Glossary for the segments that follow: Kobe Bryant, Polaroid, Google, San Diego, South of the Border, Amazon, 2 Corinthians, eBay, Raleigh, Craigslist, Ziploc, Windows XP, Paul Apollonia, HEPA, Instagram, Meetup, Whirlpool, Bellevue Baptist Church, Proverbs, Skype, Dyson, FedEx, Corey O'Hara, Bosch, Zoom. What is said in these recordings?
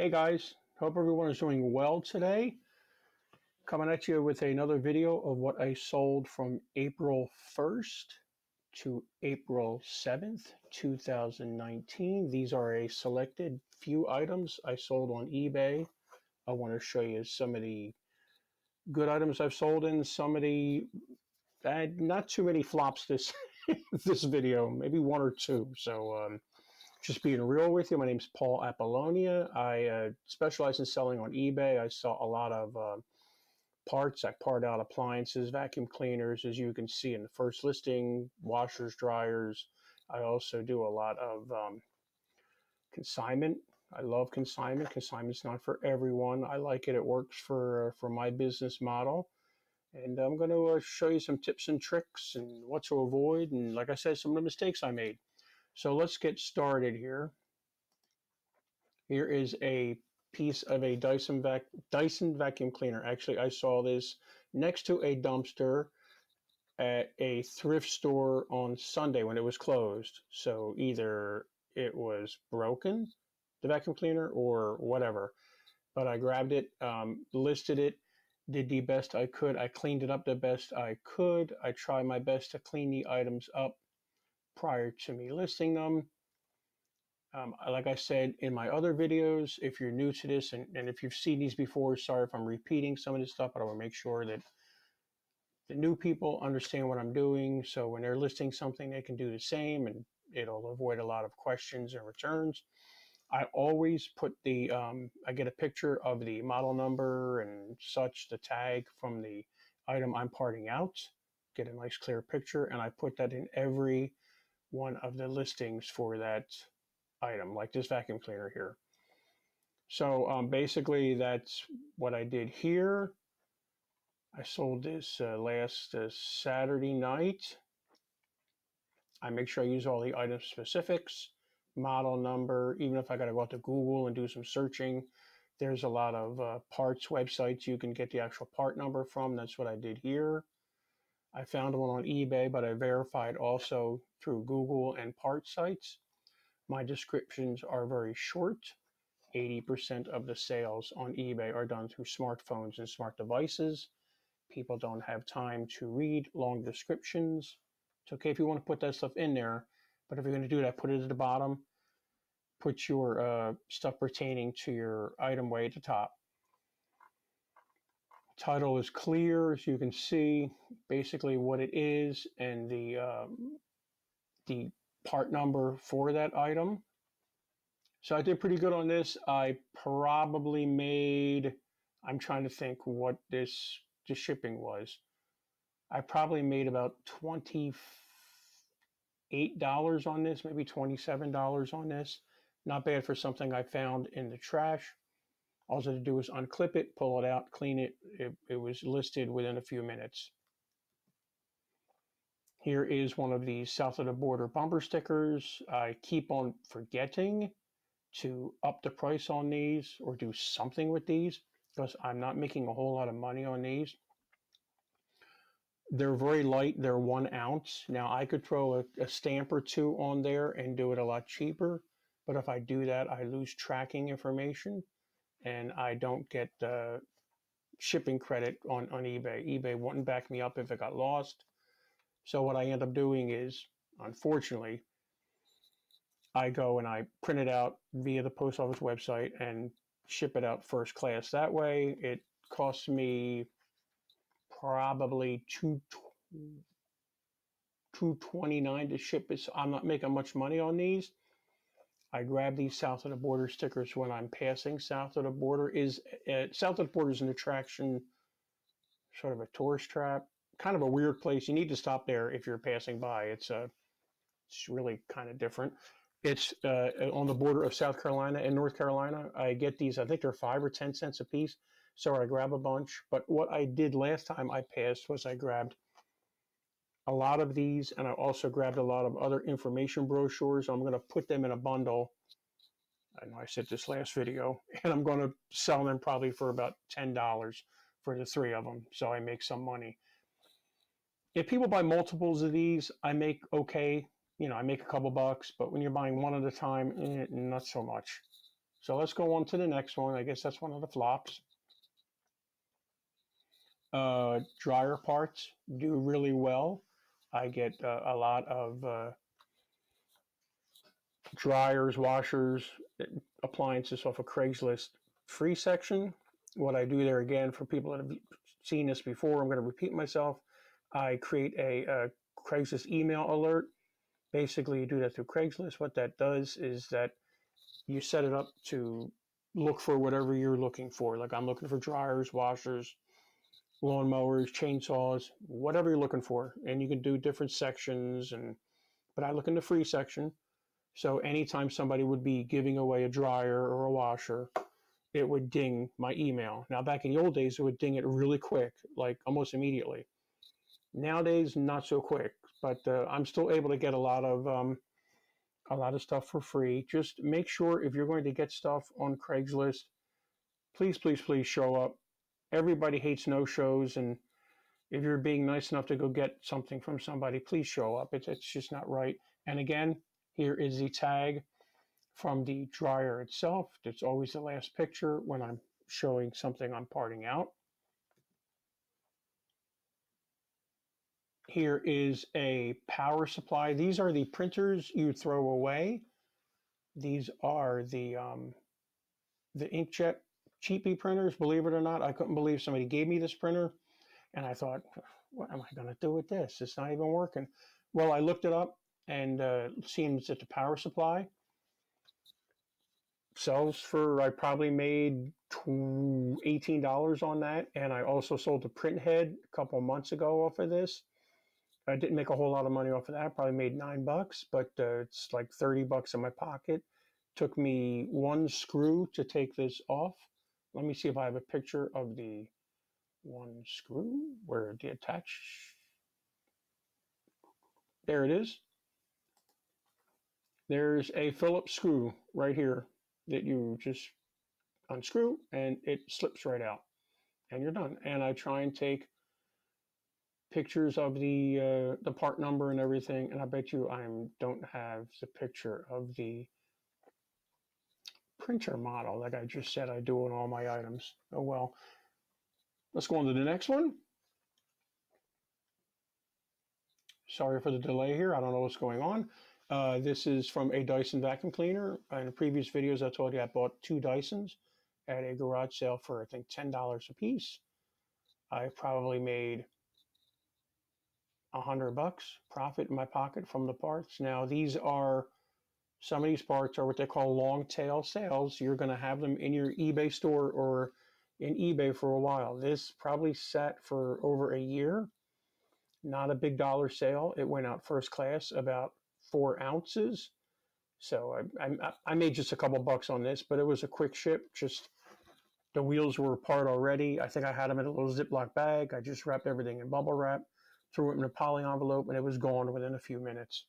Hey guys, hope everyone is doing well today. Coming at you with another video of what I sold from April 1st to April 7th, 2019. These are a selected few items I sold on eBay. I want to show you some of the good items I've sold and some of the not too many flops this video, maybe one or two. So just being real with you, my name's Paul Apollonia. I specialize in selling on eBay. I sell a lot of parts. I part out appliances, vacuum cleaners, as you can see in the first listing, washers, dryers. I also do a lot of consignment. I love consignment. Consignment's not for everyone. I like it. It works for my business model. And I'm going to show you some tips and tricks and what to avoid. And like I said, some of the mistakes I made. So let's get started here. Here is a piece of a Dyson vacuum cleaner. Actually, I saw this next to a dumpster at a thrift store on Sunday when it was closed. So either it was broken, the vacuum cleaner, or whatever. But I grabbed it, listed it, did the best I could. I cleaned it up the best I could. I tried my best to clean the items up prior to me listing them. Like I said in my other videos, if you're new to this and if you've seen these before, sorry if I'm repeating some of this stuff, but I want to make sure that the new people understand what I'm doing. So when they're listing something, they can do the same and it'll avoid a lot of questions and returns. I always put the, I get a picture of the model number and such, the tag from the item I'm parting out, get a nice clear picture. And I put that in every one of the listings for that item, like this vacuum cleaner here. So basically that's what I did here. I sold this last Saturday night. I make sure I use all the item specifics, model number, even if I got to go out to Google and do some searching. There's a lot of parts websites you can get the actual part number from. That's what I did here. I found one on eBay, but I verified also through Google and part sites. My descriptions are very short. 80% of the sales on eBay are done through smartphones and smart devices. People don't have time to read long descriptions. It's okay if you want to put that stuff in there, but if you're going to do that, put it at the bottom. Put your stuff pertaining to your item way at the top. Title is clear, as you can see, basically what it is and the part number for that item. So I did pretty good on this. I probably made, I'm trying to think what the shipping was. I probably made about $28 on this, maybe $27 on this. Not bad for something I found in the trash. All I had to do was unclip it, pull it out, clean it. It was listed within a few minutes. Here is one of the South of the Border bumper stickers. I keep on forgetting to up the price on these or do something with these because I'm not making a whole lot of money on these. They're very light. They're 1 ounce. Now, I could throw a stamp or two on there and do it a lot cheaper. But if I do that, I lose tracking information. And I don't get shipping credit on eBay. eBay wouldn't back me up if it got lost. So what I end up doing is, unfortunately, I go and I print it out via the post office website and ship it out first class. That way, it costs me probably $2.29 to ship it. So I'm not making much money on these. I grab these South of the Border stickers when I'm passing. South of the Border is an attraction, sort of a tourist trap, kind of a weird place. You need to stop there if you're passing by. It's really kind of different. It's on the border of South Carolina and North Carolina. I get these, I think they're 5 or 10 cents a piece. So I grab a bunch. But what I did last time I passed was I grabbed a lot of these, and I also grabbed a lot of other information brochures. I'm going to put them in a bundle. I know I said this last video, and I'm going to sell them probably for about $10 for the three of them, so I make some money. If people buy multiples of these, I make okay. You know, I make a couple bucks, but when you're buying one at a time, not so much. So let's go on to the next one. I guess that's one of the flops. Dryer parts do really well. I get a lot of dryers, washers, appliances off of Craigslist free section. What I do there, again, for people that have seen this before, I'm going to repeat myself. I create a Craigslist email alert. Basically, you do that through Craigslist. What that does is that you set it up to look for whatever you're looking for. Like I'm looking for dryers, washers, lawnmowers, chainsaws, whatever you're looking for. And you can do different sections, but I look in the free section. So anytime somebody would be giving away a dryer or a washer, it would ding my email. Now, back in the old days, it would ding it really quick, like almost immediately. Nowadays, not so quick, but I'm still able to get a lot of stuff for free. Just make sure if you're going to get stuff on Craigslist, please, please, please show up. Everybody hates no-shows, and if you're being nice enough to go get something from somebody, please show up. It's just not right. And again, here is the tag from the dryer itself. It's always the last picture when I'm showing something I'm parting out. Here is a power supply. These are the printers you throw away. These are the inkjet cheapy printers. Believe it or not, I couldn't believe somebody gave me this printer. And I thought, what am I going to do with this? It's not even working. Well, I looked it up, and it seems that the power supply sells for, I probably made $18 on that. And I also sold the print head a couple of months ago off of this. I didn't make a whole lot of money off of that. I probably made $9, but it's like 30 bucks in my pocket. Took me one screw to take this off. Let me see if I have a picture of the one screw where the attach. There it is. There's a Phillips screw right here that you just unscrew and it slips right out and you're done. And I try and take pictures of the part number and everything, and I bet you I don't have the picture of the printer model. Like I just said, I do on all my items. Oh well. Let's go on to the next one. Sorry for the delay here. I don't know what's going on. This is from a Dyson vacuum cleaner. In the previous videos, I told you I bought two Dysons at a garage sale for, I think, $10 a piece. I probably made $100 profit in my pocket from the parts. Now, some of these parts are what they call long tail sales. You're going to have them in your eBay store or in eBay for a while. This probably sat for over a year. Not a big dollar sale. It went out first class about 4 ounces. So I made just a couple bucks on this, but it was a quick ship. Just the wheels were apart already. I think I had them in a little Ziploc bag. I just wrapped everything in bubble wrap, threw it in a poly envelope, and it was gone within a few minutes.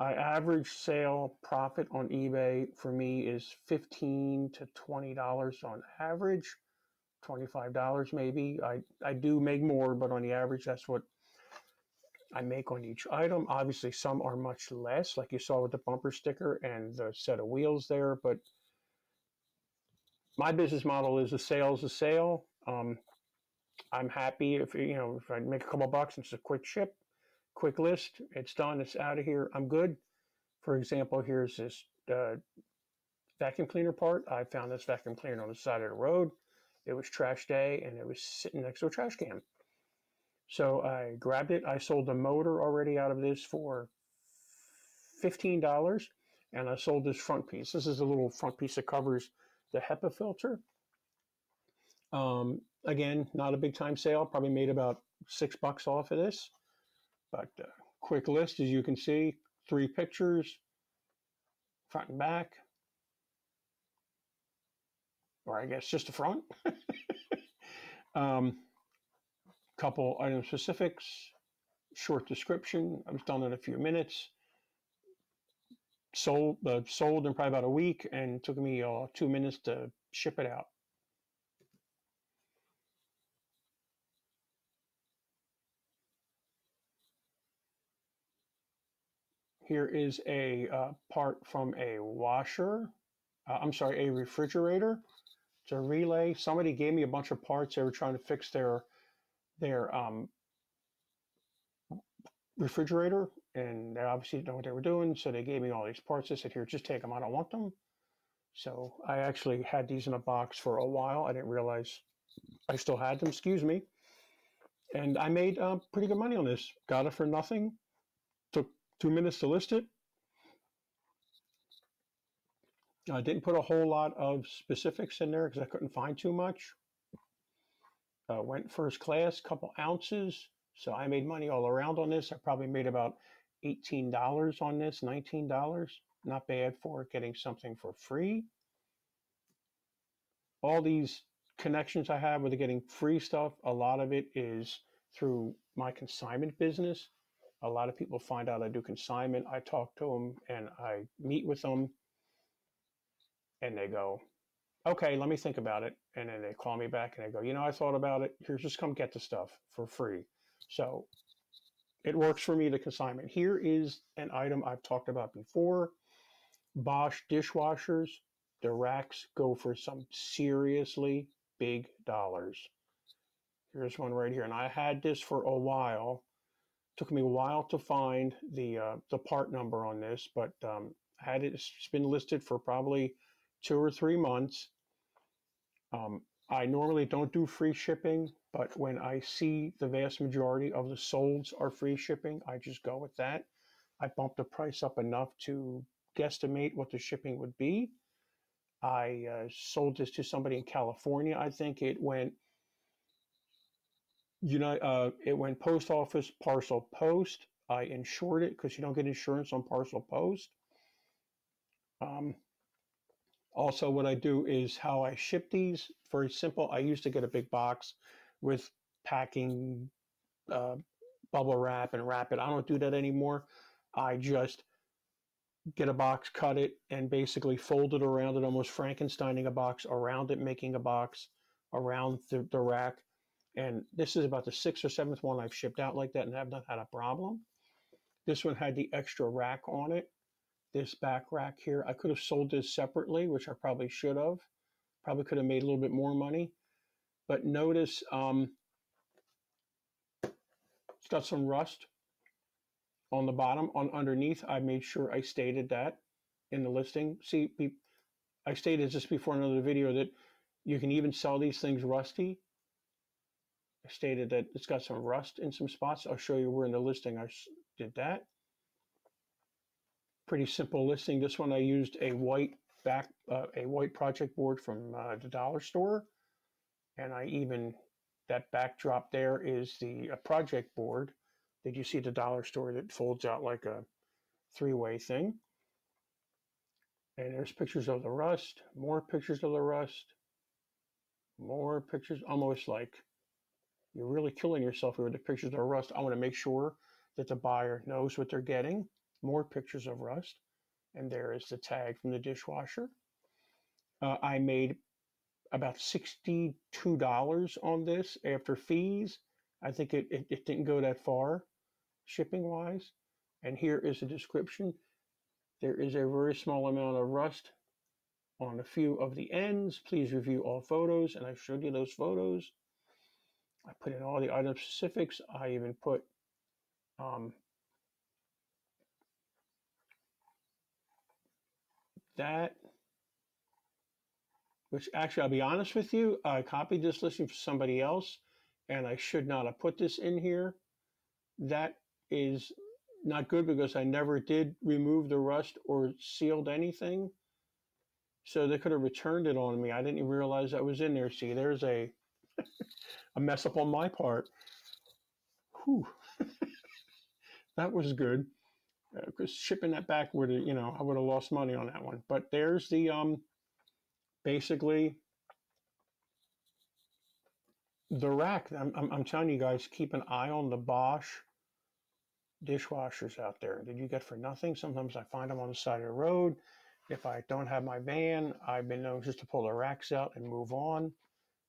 My average sale profit on eBay for me is $15 to $20 on average, $25 maybe. I do make more, but on the average, that's what I make on each item. Obviously, some are much less, like you saw with the bumper sticker and the set of wheels there, but my business model is a sale's a sale. I'm happy if I make a couple bucks and it's a quick ship, quick list, it's done, it's out of here, I'm good. For example, here's this vacuum cleaner part. I found this vacuum cleaner on the side of the road. It was trash day and it was sitting next to a trash can. So I grabbed it. I sold the motor already out of this for $15, and I sold this front piece. This is a little front piece that covers the HEPA filter. Again, not a big time sale. Probably made about $6 off of this. But quick list, as you can see, 3 pictures, front and back. Or I guess just the front. Couple item specifics, short description. I was done in a few minutes. Sold in probably about a week, and took me 2 minutes to ship it out. Here is a part from a washer. I'm sorry, a refrigerator. It's a relay. Somebody gave me a bunch of parts. They were trying to fix their refrigerator, and they obviously didn't know what they were doing, so they gave me all these parts. They said, here, just take them. I don't want them. So I actually had these in a box for a while. I didn't realize I still had them. Excuse me. And I made pretty good money on this. Got it for nothing. Took 2 minutes to list it. I didn't put a whole lot of specifics in there because I couldn't find too much. Went first class, couple ounces. So I made money all around on this. I probably made about $18 on this, $19. Not bad for getting something for free. All these connections I have with getting free stuff, a lot of it is through my consignment business. A lot of people find out I do consignment. I talk to them and I meet with them. And they go, okay, let me think about it. And then they call me back and they go, you know, I thought about it. Here, just come get the stuff for free. So it works for me, the consignment. Here is an item I've talked about before. Bosch dishwashers. The racks go for some seriously big dollars. Here's one right here. And I had this for a while. Took me a while to find the part number on this, but had it, it's been listed for probably 2 or 3 months. I normally don't do free shipping, but when I see the vast majority of the solds are free shipping, I just go with that. I bumped the price up enough to guesstimate what the shipping would be. I sold this to somebody in California. I think it went post office, parcel post. I insured it because you don't get insurance on parcel post. Also, what I do is how I ship these. Very simple. I used to get a big box with packing bubble wrap and wrap it. I don't do that anymore. I just get a box, cut it, and basically fold it around it, almost Frankensteining a box around it, making a box around the rack. And this is about the 6th or 7th one I've shipped out like that and have not had a problem. This one had the extra rack on it. This back rack here, I could have sold this separately, which I probably should have. Probably could have made a little bit more money. But notice it's got some rust on the bottom. On underneath, I made sure I stated that in the listing. See, I stated just before another video that you can even sell these things rusty. I stated that it's got some rust in some spots. I'll show you where in the listing I did that. Pretty simple listing. This one I used a white project board from the dollar store, and I even that backdrop there is the project board. Did you see the dollar store that folds out like a three-way thing? And there's pictures of the rust, more pictures of the rust, more pictures. Almost like you're really killing yourself with the pictures of the rust. I want to make sure that the buyer knows what they're getting. More pictures of rust, and there is the tag from the dishwasher. I made about $62 on this after fees. I think it didn't go that far shipping wise. And here is the description. There is a very small amount of rust on a few of the ends. Please review all photos, and I showed you those photos. I put in all the item specifics. I even put that, which actually, I'll be honest with you, I copied this listing for somebody else, and I should not have put this in here. That is not good because I never did remove the rust or sealed anything. So they could have returned it on me. I didn't even realize that was in there. See, there's a mess up on my part. Whew. That was good. Because shipping that back would have, you know, I would have lost money on that one. But there's the basically the rack. I'm telling you guys, keep an eye on the Bosch dishwashers out there that you get for nothing. Sometimes I find them on the side of the road. If I don't have my van, I've been known just to pull the racks out and move on.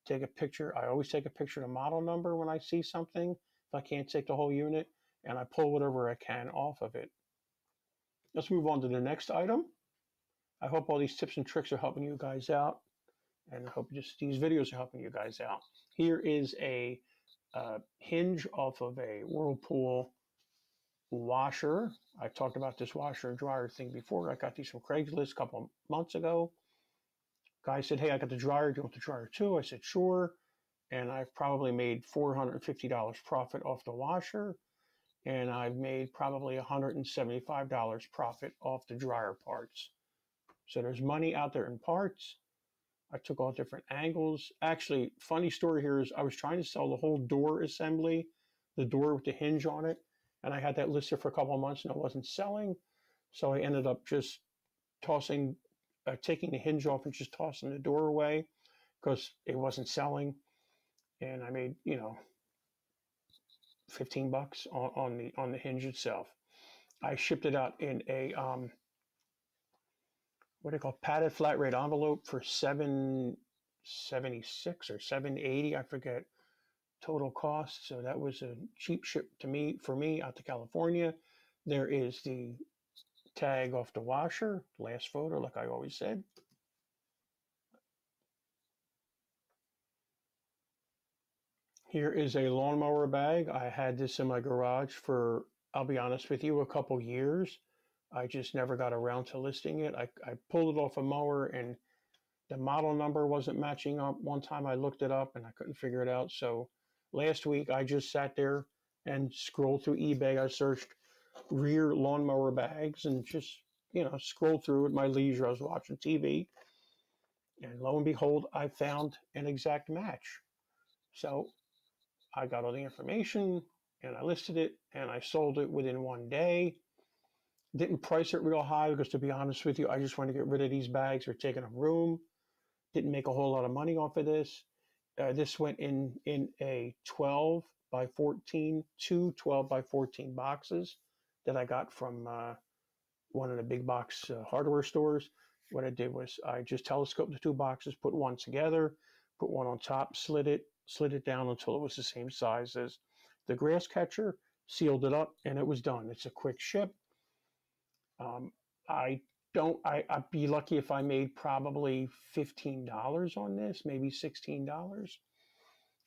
Take a picture. I always take a picture of the model number when I see something. If I can't take the whole unit, and I pull whatever I can off of it. Let's move on to the next item. I hope all these tips and tricks are helping you guys out, and I hope just these videos are helping you guys out. Here is a hinge off of a Whirlpool washer. I talked about this washer and dryer thing before. I got these from Craigslist a couple of months ago. Guy said, hey, I got the dryer. Do you want the dryer too? I said, sure. And I've probably made $450 profit off the washer. And I've made probably $175 profit off the dryer parts. So there's money out there in parts. I took all different angles. Actually, funny story here is I was trying to sell the whole door assembly, the door with the hinge on it. And I had that listed for a couple of months and I wasn't selling. So I ended up just tossing, taking the hinge off and just tossing the door away because it wasn't selling. And I made, you know, 15 bucks on the hinge itself. I shipped it out in a what do you call padded flat rate envelope for $776 or $780, I forget, total cost. So that was a cheap ship to me, for me, out to California. There is the tag off the washer, last photo, like I always said. Here is a lawnmower bag. I had this in my garage for, I'll be honest with you, a couple years. I just never got around to listing it. I pulled it off a mower and the model number wasn't matching up. One time I looked it up and I couldn't figure it out. So last week I just sat there and scrolled through eBay. I searched rear lawnmower bags and just, you know, scrolled through at my leisure. I was watching TV and lo and behold, I found an exact match. So I got all the information and I listed it and I sold it within one day. Didn't price it real high because, to be honest with you, I just wanted to get rid of these bags. They're taking up room. Didn't make a whole lot of money off of this. This went in a 12 by 14, two 12 by 14 boxes that I got from one of the big box hardware stores. What I did was I just telescoped the two boxes, put one together, put one on top, slid it down until it was the same size as the grass catcher, sealed it up, and it was done. It's a quick ship. I'd be lucky if I made probably $15 on this, maybe $16.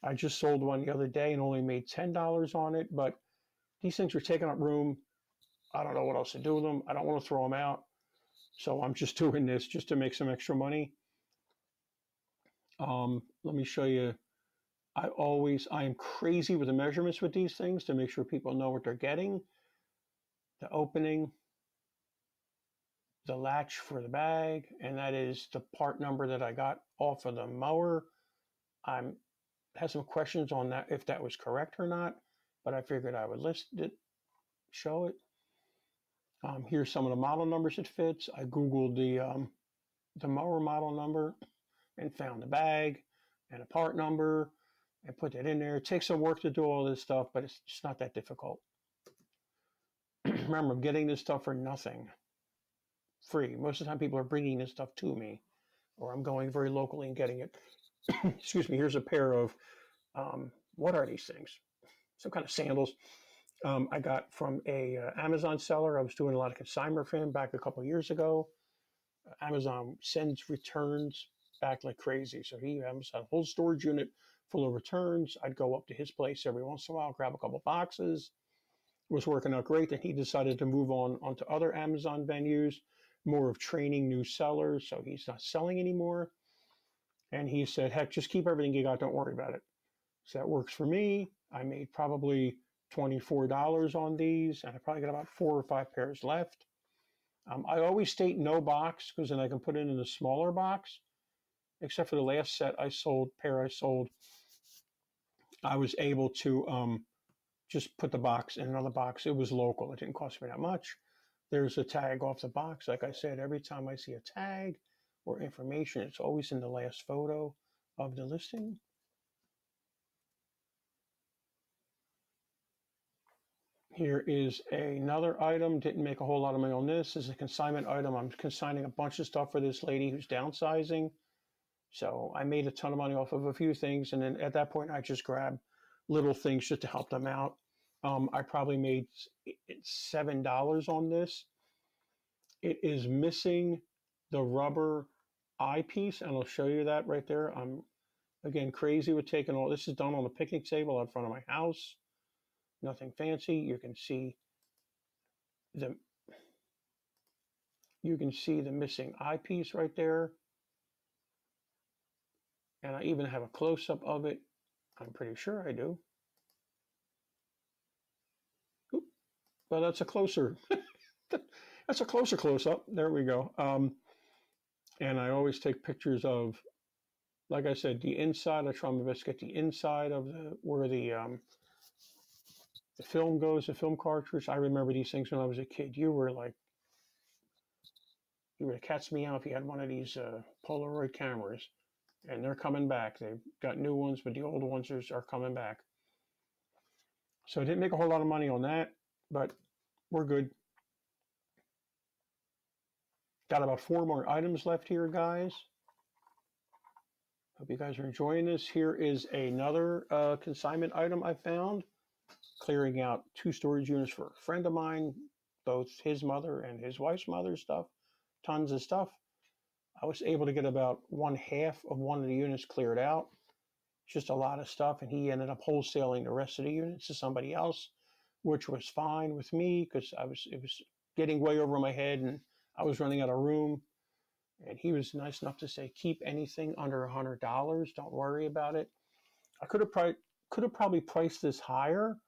I just sold one the other day and only made $10 on it, but these things were taking up room. I don't know what else to do with them. I don't want to throw them out. So I'm just doing this just to make some extra money. Let me show you. I am crazy with the measurements with these things to make sure people know what they're getting. The opening, the latch for the bag, and that is the part number that I got off of the mower. I had some questions on that, if that was correct or not, but I figured I would list it, show it. Here's some of the model numbers it fits. I Googled the mower model number and found the bag and a part number. And put that in there. It takes some work to do all this stuff, but it's not that difficult. Remember, I'm getting this stuff for nothing. Free. Most of the time people are bringing this stuff to me, or I'm going very locally and getting it. Excuse me. Here's a pair of, what are these things? Some kind of sandals. I got from a Amazon seller. I was doing a lot of consignment for him back a couple years ago. Amazon sends returns back like crazy. So he has a whole storage unit full of returns. I'd go up to his place every once in a while, grab a couple boxes. It was working out great. Then he decided to move on onto other Amazon venues, more of training new sellers. So he's not selling anymore. And he said, heck, just keep everything you got. Don't worry about it. So that works for me. I made probably $24 on these, and I probably got about 4 or 5 pairs left. I always state no box because then I can put it in a smaller box. Except for the last set I sold, I was able to just put the box in another box. It was local. It didn't cost me that much. There's a tag off the box. Like I said, every time I see a tag or information, it's always in the last photo of the listing. Here is another item. Didn't make a whole lot of money on this. This is a consignment item. I'm consigning a bunch of stuff for this lady who's downsizing. So I made a ton of money off of a few things. And then at that point, I just grabbed little things just to help them out. I probably made $7 on this. It is missing the rubber eyepiece, and I'll show you that right there. I'm, again, crazy with taking all this. Is done on the picnic table out front of my house. Nothing fancy. You can see the missing eyepiece right there. And I even have a close-up of it. I'm pretty sure I do. Oop. Well, that's a closer that's a closer close-up. There we go. And I always take pictures of, like I said, the inside of Trauma Biscuit, the inside of the where the film goes, the film cartridge. I remember these things when I was a kid. You were like, you would have catch me out if you had one of these Polaroid cameras. And they're coming back. They've got new ones, but the old ones are coming back. So I didn't make a whole lot of money on that, but we're good. Got about 4 more items left here, guys. Hope you guys are enjoying this. Here is another consignment item I found. Clearing out 2 storage units for a friend of mine, both his mother and his wife's mother's stuff. Tons of stuff. I was able to get about 1/2 of one of the units cleared out. Just a lot of stuff, and he ended up wholesaling the rest of the units to somebody else, which was fine with me because it was getting way over my head, and I was running out of room. And he was nice enough to say, keep anything under $100. Don't worry about it. I could have probably priced this higher.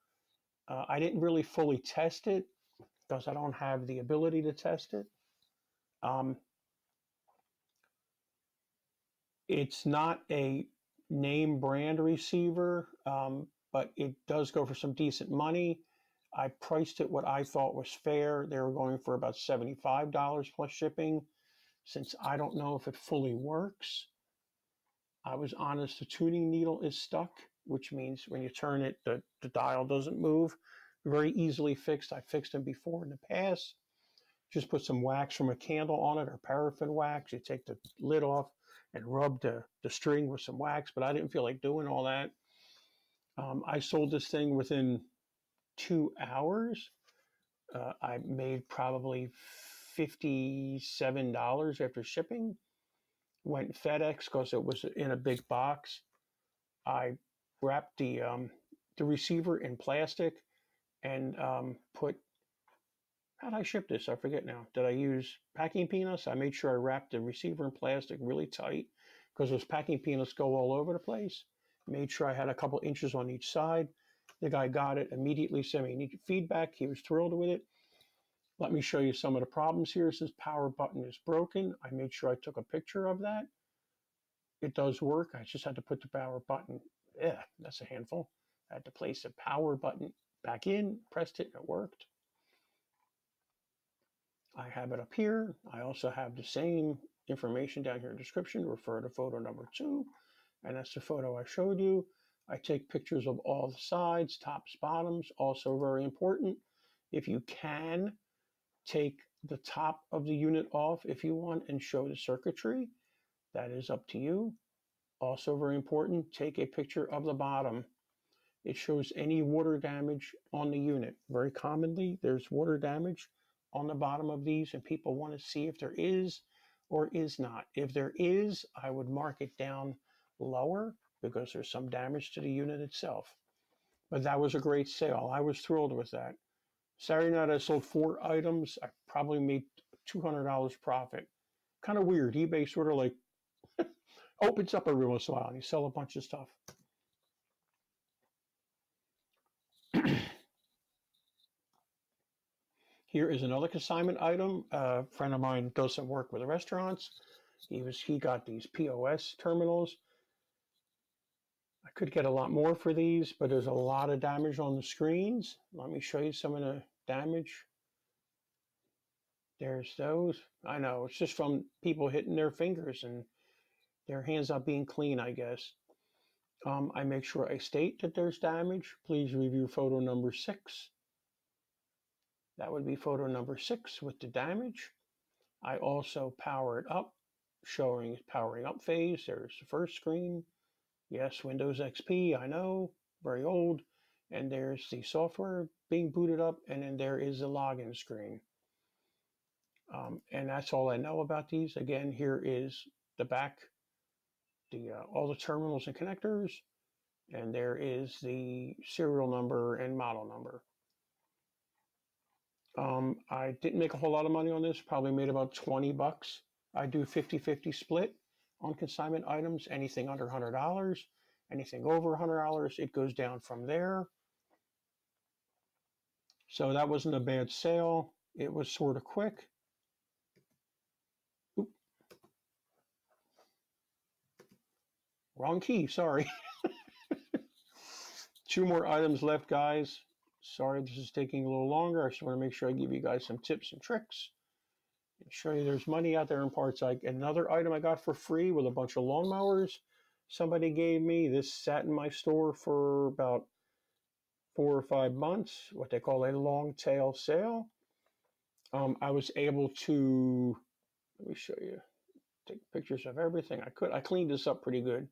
I didn't really fully test it because I don't have the ability to test it. It's not a name brand receiver, but it does go for some decent money. I priced it what I thought was fair. They were going for about $75 plus shipping. Since I don't know if it fully works, I was honest, the tuning needle is stuck, which means when you turn it, the dial doesn't move. Very easily fixed. I fixed them before in the past. Just put some wax from a candle on it, or paraffin wax. You take the lid off and rub the string with some wax, but I didn't feel like doing all that. I sold this thing within 2 hours. I made probably $57 after shipping. Went FedEx because it was in a big box. I wrapped the receiver in plastic and put... How'd I ship this? I forget now. Did I use packing peanuts? I made sure I wrapped the receiver in plastic really tight because those packing peanuts go all over the place. Made sure I had a couple inches on each side. The guy got it, immediately sent me feedback. He was thrilled with it. Let me show you some of the problems here. It says power button is broken. I made sure I took a picture of that. It does work. I just had to put the power button. Yeah, that's a handful. I had to place the power button back in, pressed it, and it worked. I have it up here. I also have the same information down here in the description. Refer to photo number 2. And that's the photo I showed you. I take pictures of all the sides, tops, bottoms. Also very important, if you can, take the top of the unit off if you want and show the circuitry. That is up to you. Also very important, take a picture of the bottom. It shows any water damage on the unit. Very commonly, there's water damage on the bottom of these, and people want to see if there is or is not. If there is, I would mark it down lower because there's some damage to the unit itself. But that was a great sale. I was thrilled with that. Saturday night, I sold 4 items. I probably made $200 profit. Kind of weird. eBay sort of like opens up every once in a while and you sell a bunch of stuff. Here is another consignment item. A friend of mine does some work with the restaurants. He got these POS terminals. I could get a lot more for these, but there's a lot of damage on the screens. Let me show you some of the damage. There's those. I know, it's just from people hitting their fingers and their hands not being clean, I guess. I make sure I state that there's damage. Please review photo number 6. That would be photo number 6 with the damage. I also power it up, showing powering up phase. There's the first screen. Yes, Windows XP, I know, very old. And there's the software being booted up, and then there is the login screen. And that's all I know about these. Again, here is the back, all the terminals and connectors, and there is the serial number and model number. I didn't make a whole lot of money on this, probably made about 20 bucks. I do 50-50 split on consignment items. Anything under $100, anything over $100, it goes down from there. So that wasn't a bad sale. It was sort of quick. Oop. Wrong key, sorry. 2 more items left, guys. Sorry, this is taking a little longer. I just want to make sure I give you guys some tips and tricks and show you there's money out there in parts. Another item I got for free with a bunch of lawnmowers somebody gave me. This sat in my store for about 4 or 5 months, what they call a long tail sale. I was able to, let me show you, take pictures of everything I could. I cleaned this up pretty good.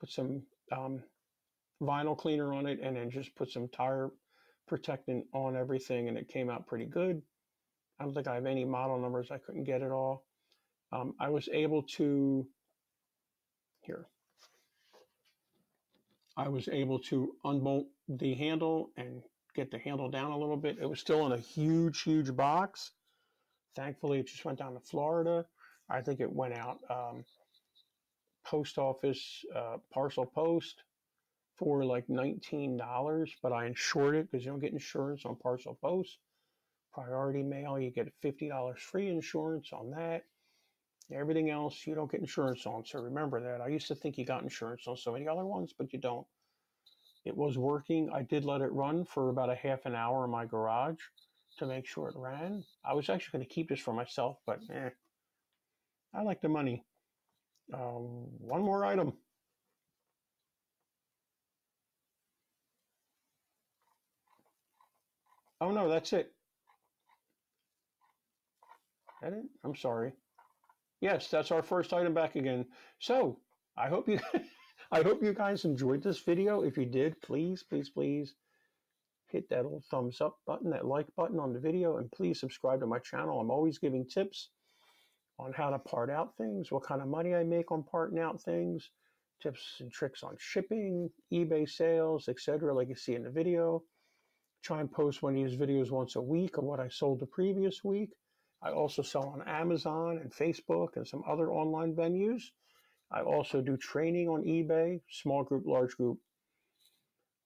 Put some vinyl cleaner on it and then just put some tire protectant on everything, and it came out pretty good. I don't think I have any model numbers I couldn't get at all. I was able to, here, I was able to unbolt the handle and get the handle down a little bit. It was still in a huge, huge box. Thankfully, it just went down to Florida. I think it went out post office, parcel post for like $19, but I insured it because you don't get insurance on parcel post. Priority mail, you get $50 free insurance on that. Everything else, you don't get insurance on, so remember that. I used to think you got insurance on so many other ones, but you don't. It was working. I did let it run for about a half an hour in my garage to make sure it ran. I was actually going to keep this for myself, but I like the money. One more item. Oh, no, that's it. That it? I'm sorry. Yes, that's our first item back again. So I hope you... I hope you guys enjoyed this video. If you did, please, please, please hit that old thumbs up button, that like button on the video, and please subscribe to my channel. I'm always giving tips on how to part out things, what kind of money I make on parting out things, tips and tricks on shipping, eBay sales, etc., like you see in the video. Try and post one of these videos once a week of what I sold the previous week. I also sell on Amazon and Facebook and some other online venues. I also do training on eBay, small group, large group,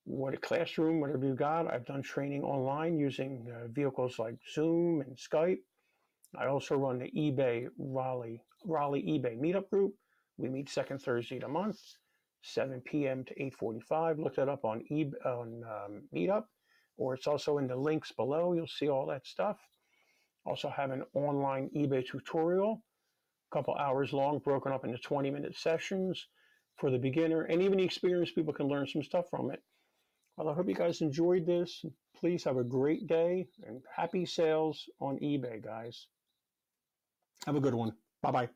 what a classroom, whatever you got. I've done training online using vehicles like Zoom and Skype. I also run the eBay Raleigh eBay Meetup group. We meet second Thursday of the month, 7 p.m. to 8:45. Look that up on Meetup, or it's also in the links below. You'll see all that stuff. Also have an online eBay tutorial, couple hours long, broken up into 20-minute sessions for the beginner, and even the experienced people can learn some stuff from it. Well, I hope you guys enjoyed this. Please have a great day, and happy sales on eBay, guys. Have a good one. Bye-bye.